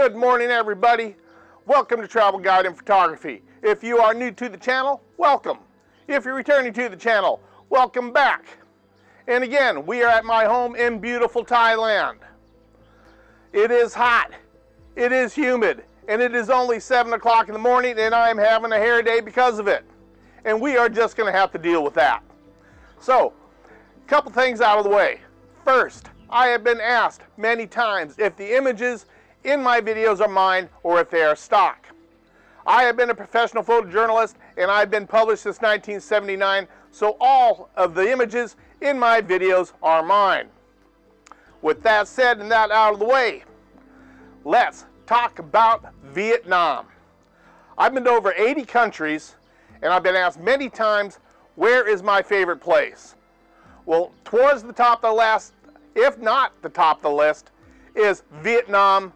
Good morning, everybody. Welcome to Travel Guide and Photography. If you are new to the channel, welcome. If you're returning to the channel, welcome back. And again, we are at my home in beautiful Thailand. It is hot, it is humid, and it is only 7 o'clock in the morning, and I am having a hair day because of it. And we are just gonna have to deal with that. So, a couple things out of the way. First, I have been asked many times if the images in my videos are mine or if they are stock. I have been a professional photojournalist and I've been published since 1979, so all of the images in my videos are mine. With that said and that out of the way, let's talk about Vietnam. I've been to over 80 countries and I've been asked many times, where is my favorite place? Well, towards the top of the list, if not the top of the list, is Vietnam.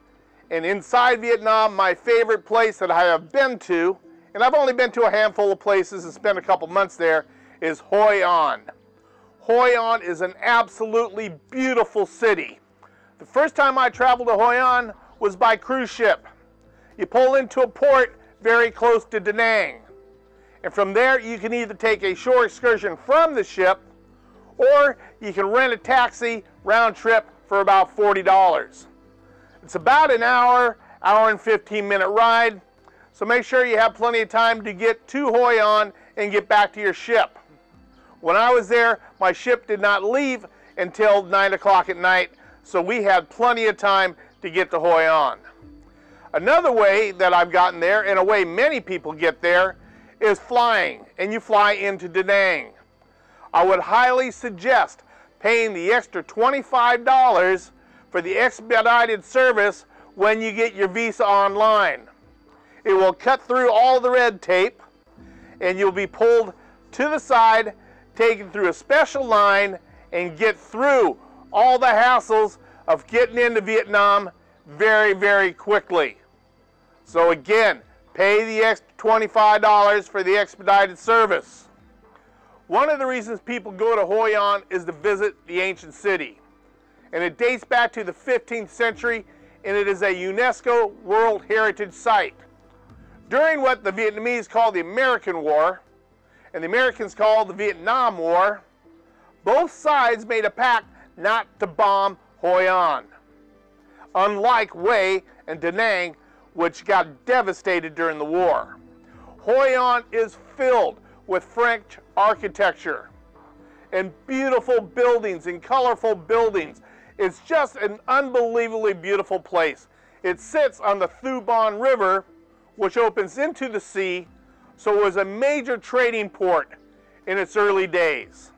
And inside Vietnam, my favorite place that I have been to, and I've only been to a handful of places and spent a couple months there, is Hoi An. Hoi An is an absolutely beautiful city. The first time I traveled to Hoi An was by cruise ship. You pull into a port very close to Da Nang. And from there, you can either take a shore excursion from the ship, or you can rent a taxi round trip for about $40. It's about an hour and 15-minute ride, so make sure you have plenty of time to get to Hoi An and get back to your ship. When I was there, my ship did not leave until 9 o'clock at night, so we had plenty of time to get to Hoi An. Another way that I've gotten there, and a way many people get there, is flying, and you fly into Da Nang. I would highly suggest paying the extra $25 for the expedited service when you get your visa online. It will cut through all the red tape and you'll be pulled to the side, taken through a special line, and get through all the hassles of getting into Vietnam very, very quickly. So again, pay the extra $25 for the expedited service. One of the reasons people go to Hoi An is to visit the ancient city. And it dates back to the 15th century, and it is a UNESCO World Heritage Site. During what the Vietnamese call the American War, and the Americans call the Vietnam War, both sides made a pact not to bomb Hoi An, unlike Hue and Da Nang, which got devastated during the war. Hoi An is filled with French architecture and beautiful buildings and colorful buildings. It's just an unbelievably beautiful place. It sits on the Thu Bon River, which opens into the sea, so it was a major trading port in its early days.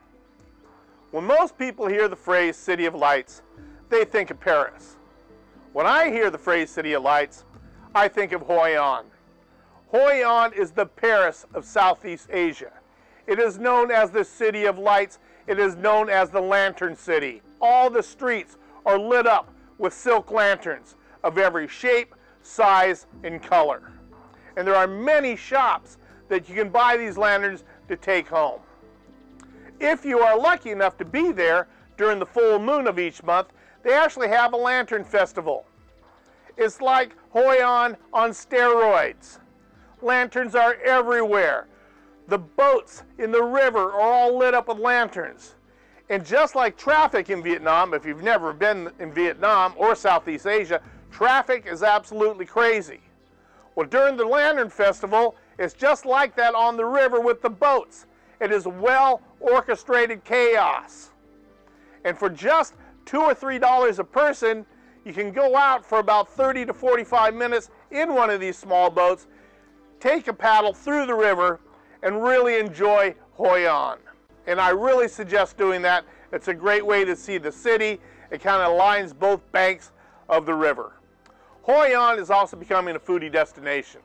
When most people hear the phrase City of Lights, they think of Paris. When I hear the phrase City of Lights, I think of Hoi An. Hoi An is the Paris of Southeast Asia. It is known as the City of Lights. It is known as the Lantern City. All the streets are lit up with silk lanterns of every shape, size, and color. And there are many shops that you can buy these lanterns to take home. If you are lucky enough to be there during the full moon of each month, they actually have a lantern festival. It's like Hoi An on steroids. Lanterns are everywhere. The boats in the river are all lit up with lanterns. And just like traffic in Vietnam, if you've never been in Vietnam or Southeast Asia, traffic is absolutely crazy. Well, during the Lantern Festival, it's just like that on the river with the boats. It is well-orchestrated chaos. And for just $2 or $3 a person, you can go out for about 30 to 45 minutes in one of these small boats, take a paddle through the river, and really enjoy Hoi An. And I really suggest doing that. It's a great way to see the city. It kind of lines both banks of the river. Hoi An is also becoming a foodie destination,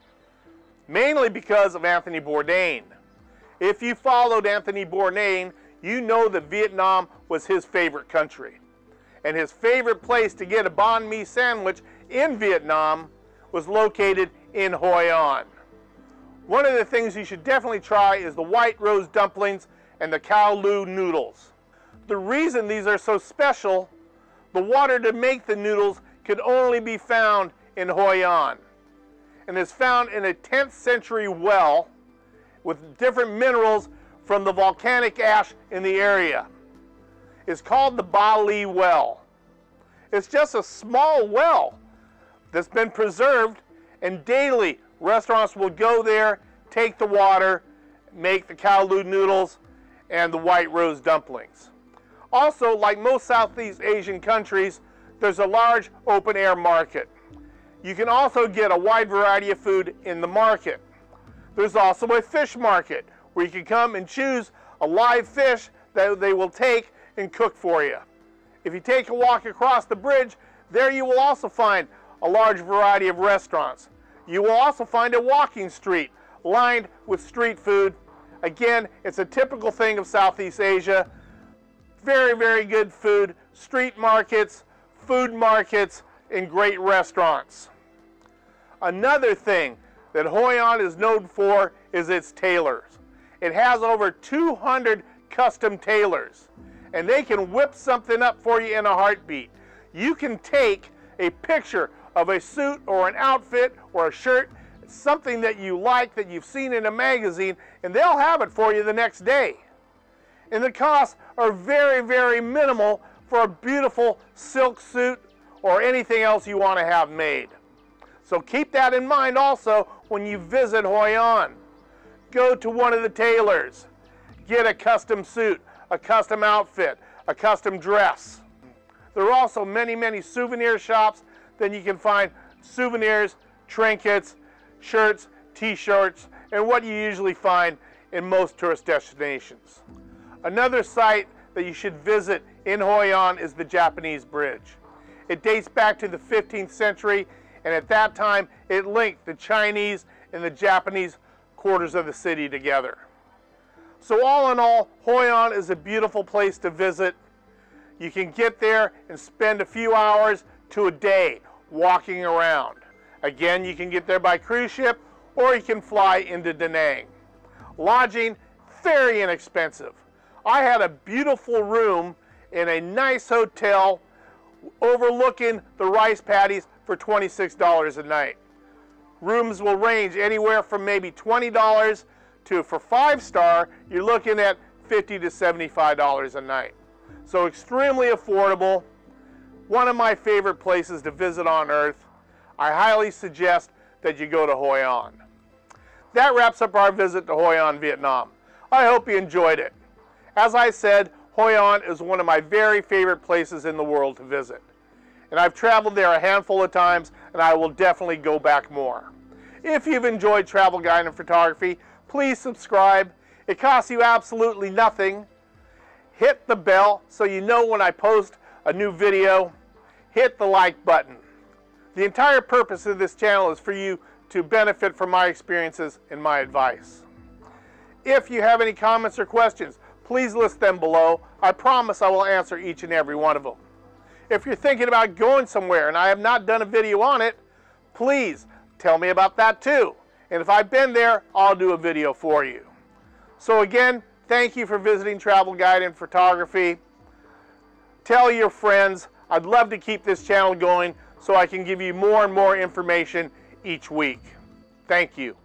mainly because of Anthony Bourdain. If you followed Anthony Bourdain, you know that Vietnam was his favorite country. And his favorite place to get a Banh Mi sandwich in Vietnam was located in Hoi An. One of the things you should definitely try is the white rose dumplings and the Cao Lau noodles. The reason these are so special, the water to make the noodles could only be found in Hoi An, and is found in a 10th century well with different minerals from the volcanic ash in the area. It's called the Bali Well. It's just a small well that's been preserved, and daily restaurants will go there, take the water, make the Cao Lau noodles and the white rose dumplings. Also, like most Southeast Asian countries, there's a large open-air market. You can also get a wide variety of food in the market. There's also a fish market where you can come and choose a live fish that they will take and cook for you. If you take a walk across the bridge, there you will also find a large variety of restaurants. You will also find a walking street lined with street food. Again, it's a typical thing of Southeast Asia. Very, very good food, street markets, food markets, and great restaurants. Another thing that Hoi An is known for is its tailors. It has over 200 custom tailors, and they can whip something up for you in a heartbeat. You can take a picture of a suit or an outfit or a shirt, something that you like that you've seen in a magazine, and they'll have it for you the next day. And the costs are very, very minimal for a beautiful silk suit or anything else you want to have made. So keep that in mind also when you visit Hoi An. Go to one of the tailors, get a custom suit, a custom outfit, a custom dress. There are also many, many souvenir shops. Then you can find souvenirs, trinkets, shirts, t-shirts, and what you usually find in most tourist destinations. Another site that you should visit in Hoi An is the Japanese Bridge. It dates back to the 15th century, and at that time it linked the Chinese and the Japanese quarters of the city together. So all in all, Hoi An is a beautiful place to visit. You can get there and spend a few hours to a day walking around. Again, you can get there by cruise ship, or you can fly into Da Nang. Lodging, very inexpensive. I had a beautiful room in a nice hotel overlooking the rice paddies for $26 a night. Rooms will range anywhere from maybe $20 to, for 5-star, you're looking at $50 to $75 a night. So extremely affordable. One of my favorite places to visit on Earth. I highly suggest that you go to Hoi An. That wraps up our visit to Hoi An, Vietnam. I hope you enjoyed it. As I said, Hoi An is one of my very favorite places in the world to visit. And I've traveled there a handful of times, and I will definitely go back more. If you've enjoyed Travel Guide and Photography, please subscribe. It costs you absolutely nothing. Hit the bell so you know when I post a new video. Hit the like button. The entire purpose of this channel is for you to benefit from my experiences and my advice. If you have any comments or questions, please list them below. I promise I will answer each and every one of them. If you're thinking about going somewhere and I have not done a video on it, please tell me about that too. And if I've been there, I'll do a video for you. So again, thank you for visiting Travel Guide and Photography. Tell your friends. I'd love to keep this channel going so I can give you more and more information each week. Thank you.